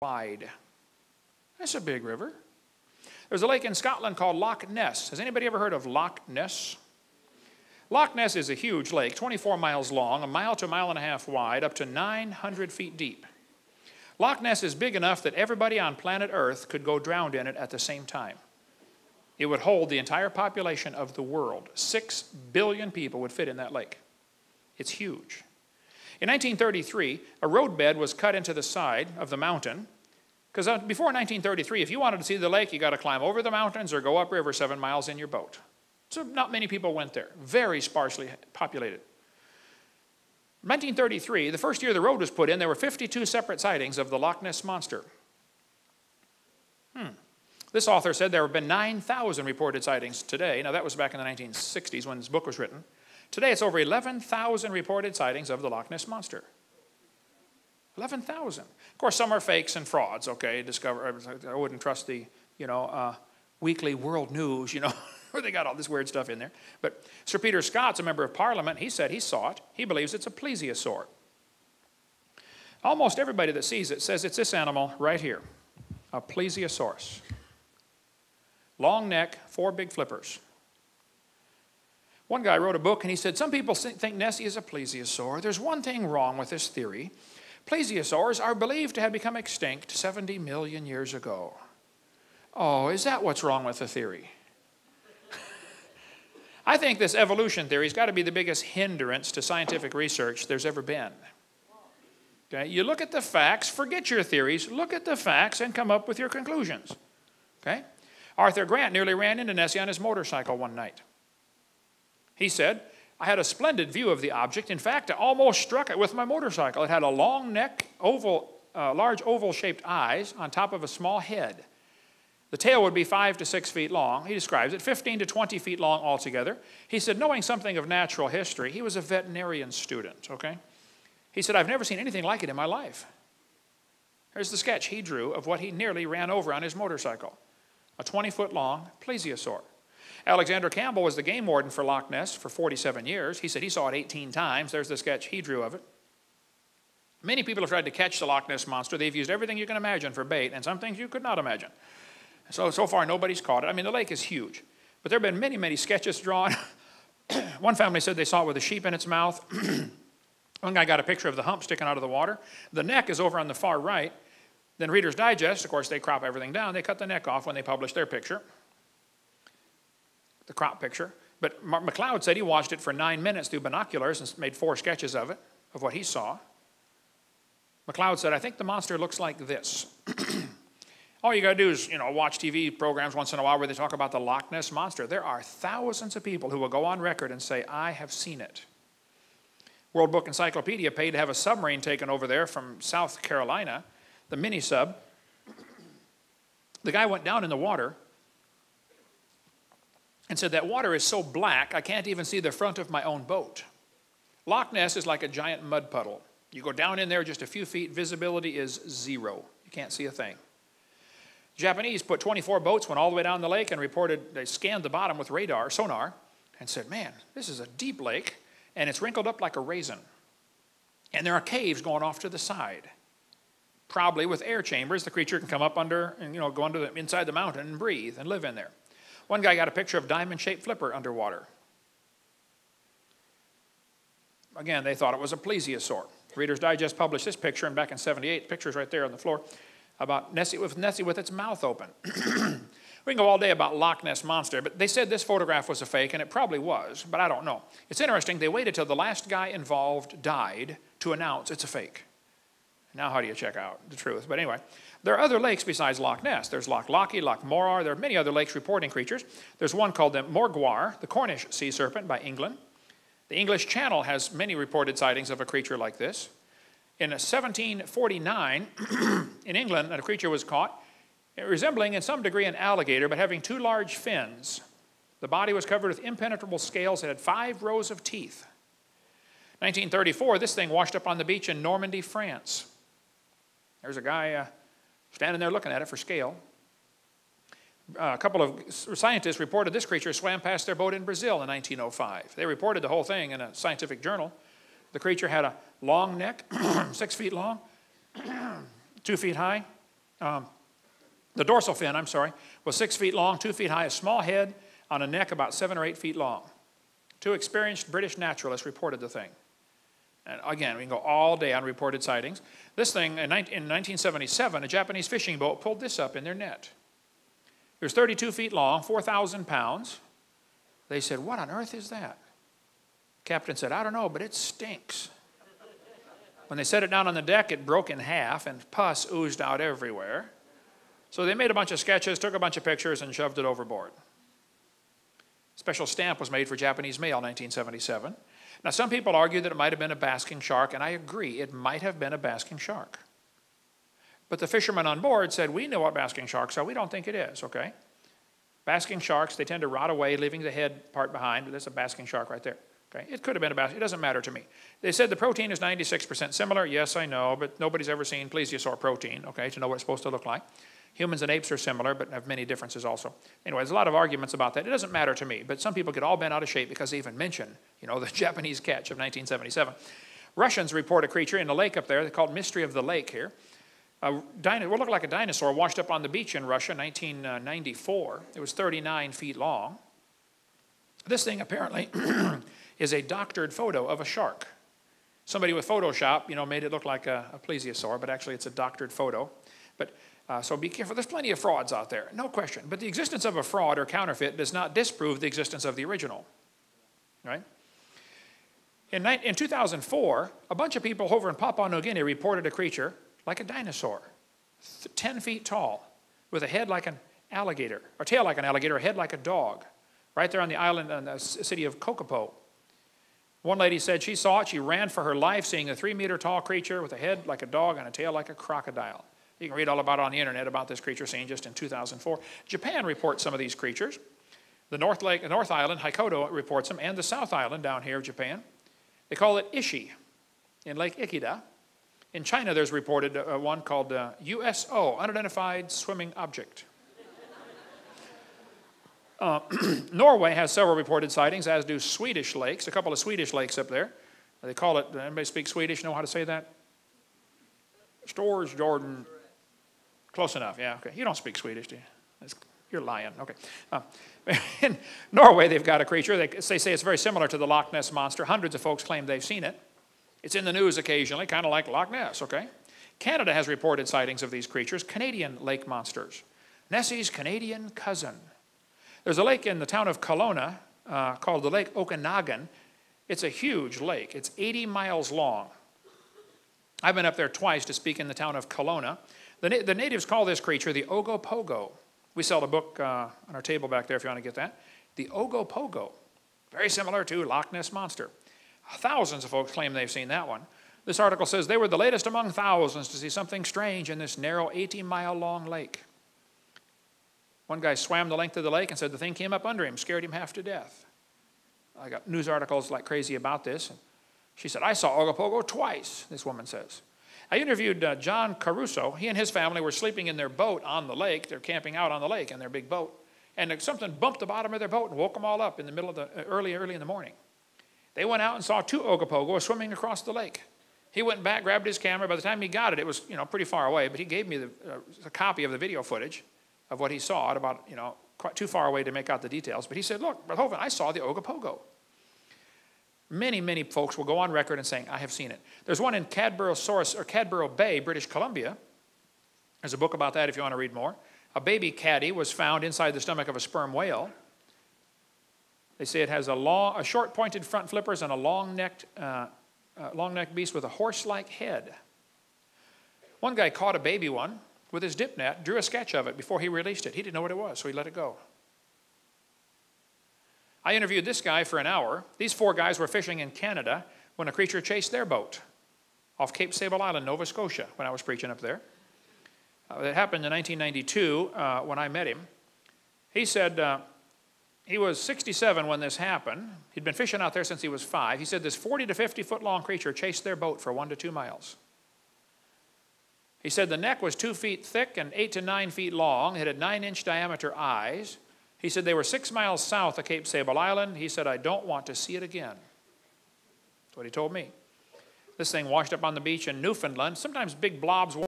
wide. That's a big river. There's a lake in Scotland called Loch Ness. Has anybody ever heard of Loch Ness? Loch Ness is a huge lake, 24 miles long, a mile to a mile and a half wide, up to 900 feet deep. Loch Ness is big enough that everybody on planet Earth could go drowned in it at the same time. It would hold the entire population of the world. 6 billion people would fit in that lake. It's huge. In 1933, a roadbed was cut into the side of the mountain, because before 1933, if you wanted to see the lake, you got to climb over the mountains or go upriver 7 miles in your boat. So not many people went there. Very sparsely populated. 1933, the first year the road was put in, there were 52 separate sightings of the Loch Ness Monster. This author said there have been 9,000 reported sightings today. Now that was back in the 1960s when this book was written. Today it's over 11,000 reported sightings of the Loch Ness Monster. 11,000. Of course, some are fakes and frauds, okay? I wouldn't trust the, Weekly World News, where they got all this weird stuff in there. But Sir Peter Scott's a member of Parliament. He said he saw it. He believes it's a plesiosaur. Almost everybody that sees it says it's this animal right here, a plesiosaurus. Long neck, 4 big flippers. One guy wrote a book and he said, some people think Nessie is a plesiosaur. There's one thing wrong with this theory. Plesiosaurs are believed to have become extinct 70 million years ago. Oh, is that what's wrong with the theory? I think this evolution theory has got to be the biggest hindrance to scientific research there's ever been. Okay? You look at the facts, forget your theories, look at the facts and come up with your conclusions. Okay? Arthur Grant nearly ran into Nessie on his motorcycle one night. He said, I had a splendid view of the object. In fact, I almost struck it with my motorcycle. It had a long neck, large oval-shaped eyes on top of a small head. The tail would be 5 to 6 feet long. He describes it, 15 to 20 feet long altogether. He said, knowing something of natural history, he was a veterinarian student, okay? He said, I've never seen anything like it in my life. Here's the sketch he drew of what he nearly ran over on his motorcycle, a 20-foot long plesiosaur. Alexander Campbell was the game warden for Loch Ness for 47 years. He said he saw it 18 times. There's the sketch he drew of it. Many people have tried to catch the Loch Ness Monster. They've used everything you can imagine for bait and some things you could not imagine. So far, nobody's caught it. I mean, the lake is huge. But there have been many, many sketches drawn. One family said they saw it with a sheep in its mouth. One guy got a picture of the hump sticking out of the water. The neck is over on the far right. Then Reader's Digest, of course, they crop everything down. They cut the neck off when they published their picture. The crop picture. But McLeod said he watched it for 9 minutes through binoculars and made 4 sketches of it, of what he saw. McLeod said, I think the monster looks like this. All you got to do is, watch TV programs once in a while where they talk about the Loch Ness Monster. There are thousands of people who will go on record and say, I have seen it. World Book Encyclopedia paid to have a submarine taken over there from South Carolina, the mini-sub. The guy went down in the water and said, that water is so black, I can't even see the front of my own boat. Loch Ness is like a giant mud puddle. You go down in there just a few feet, visibility is 0. You can't see a thing. Japanese put 24 boats, went all the way down the lake and reported, they scanned the bottom with radar, sonar, and said, man, this is a deep lake, and it's wrinkled up like a raisin. And there are caves going off to the side. Probably with air chambers, the creature can come up under and, go under inside the mountain and breathe and live in there. One guy got a picture of diamond-shaped flipper underwater. Again, they thought it was a plesiosaur. Reader's Digest published this picture, and back in '78, picture's right there on the floor, about Nessie with its mouth open. We can go all day about Loch Ness Monster, but they said this photograph was a fake, and it probably was, but I don't know. It's interesting, they waited till the last guy involved died to announce it's a fake. Now how do you check out the truth? But anyway, there are other lakes besides Loch Ness. There's Loch Lockie, Loch Morar. There are many other lakes reporting creatures. There's one called the Morgawr, the Cornish sea serpent by England. The English Channel has many reported sightings of a creature like this. In 1749, in England, a creature was caught, resembling in some degree an alligator, but having 2 large fins. The body was covered with impenetrable scales. It had 5 rows of teeth. 1934, this thing washed up on the beach in Normandy, France. There's a guy standing there looking at it for scale. A couple of scientists reported this creature swam past their boat in Brazil in 1905. They reported the whole thing in a scientific journal. The creature had a long neck, 6 feet long, 2 feet high, The dorsal fin, I'm sorry, was 6 feet long, 2 feet high, a small head on a neck about 7 or 8 feet long. Two experienced British naturalists reported the thing. And again, we can go all day on reported sightings. This thing, in 1977, a Japanese fishing boat pulled this up in their net. It was 32 feet long, 4,000 pounds. They said, what on earth is that? Captain said, I don't know, but it stinks. When they set it down on the deck, it broke in half and pus oozed out everywhere. So they made a bunch of sketches, took a bunch of pictures, and shoved it overboard. A special stamp was made for Japanese mail in 1977. Now, some people argue that it might have been a basking shark, and I agree, it might have been a basking shark. But the fishermen on board said, we know what basking sharks are, we don't think it is, okay? Basking sharks, they tend to rot away, leaving the head part behind. That's a basking shark right there, okay? It could have been a basking, it doesn't matter to me. They said the protein is 96% similar. Yes, I know, but nobody's ever seen plesiosaur protein, okay, to know what it's supposed to look like. Humans and apes are similar, but have many differences also. Anyway, there's a lot of arguments about that. It doesn't matter to me, but some people get all bent out of shape because they even mention, you know, the Japanese catch of 1977. Russians report a creature in a lake up there. They're called Mystery of the Lake here. It looked like a dinosaur washed up on the beach in Russia in 1994. It was 39 feet long. This thing apparently is a doctored photo of a shark. Somebody with Photoshop, you know, made it look like a plesiosaur, but actually it's a doctored photo. But so be careful. There's plenty of frauds out there, no question. But the existence of a fraud or counterfeit does not disprove the existence of the original, right? In 2004, a bunch of people over in Papua New Guinea reported a creature like a dinosaur, 10 feet tall, with a head like an alligator, or tail like an alligator, a head like a dog, right there on the island in the city of Kokopo. One lady said she saw it. She ran for her life, seeing a 3-meter tall creature with a head like a dog and a tail like a crocodile. You can read all about it on the internet about this creature seen just in 2004. Japan reports some of these creatures. The North Island, Hokkaido, reports them, and the South Island down here of Japan. They call it Issie in Lake Ikeda. In China, there's reported one called USO, Unidentified Swimming Object. Norway has several reported sightings, as do Swedish lakes, a couple of Swedish lakes up there. They call it, anybody speak Swedish, know how to say that? Storsjöodjuret. Close enough, yeah, okay. You don't speak Swedish, do you? You're lying, okay. In Norway, they've got a creature. They say it's very similar to the Loch Ness Monster. Hundreds of folks claim they've seen it. It's in the news occasionally, kind of like Loch Ness, okay? Canada has reported sightings of these creatures, Canadian lake monsters. Nessie's Canadian cousin. There's a lake in the town of Kelowna called the Lake Okanagan. It's a huge lake. It's 80 miles long. I've been up there twice to speak in the town of Kelowna. The natives call this creature the Ogopogo. We sell a book on our table back there if you want to get that. The Ogopogo, very similar to Loch Ness Monster. Thousands of folks claim they've seen that one. This article says they were the latest among thousands to see something strange in this narrow 80-mile-long lake. One guy swam the length of the lake and said the thing came up under him, scared him half to death. I got news articles like crazy about this. She said, I saw Ogopogo twice, this woman says. I interviewed John Caruso. He and his family were sleeping in their boat on the lake. They're camping out on the lake in their big boat. And something bumped the bottom of their boat and woke them all up in the middle of the early in the morning. They went out and saw two Ogopogo swimming across the lake. He went back, grabbed his camera. By the time he got it, it was, you know, pretty far away, but he gave me a copy of the video footage of what he saw at about, you know, quite too far away to make out the details. But he said, look, Brother Hovind, I saw the Ogopogo. Many, many folks will go on record and saying, I have seen it. There's one in Cadboro Bay, British Columbia. There's a book about that if you want to read more. A baby caddy was found inside the stomach of a sperm whale. They say it has a short pointed front flippers and a long-necked beast with a horse-like head. One guy caught a baby one with his dip net, drew a sketch of it before he released it. He didn't know what it was, so he let it go. I interviewed this guy for an hour. These four guys were fishing in Canada when a creature chased their boat off Cape Sable Island, Nova Scotia, when I was preaching up there. That happened in 1992 when I met him. He said he was 67 when this happened. He'd been fishing out there since he was 5. He said this 40 to 50 foot long creature chased their boat for 1 to 2 miles. He said the neck was 2 feet thick and 8 to 9 feet long. It had 9-inch diameter eyes. He said they were 6 miles south of Cape Sable Island. He said, I don't want to see it again. That's what he told me. This thing washed up on the beach in Newfoundland. Sometimes big blobs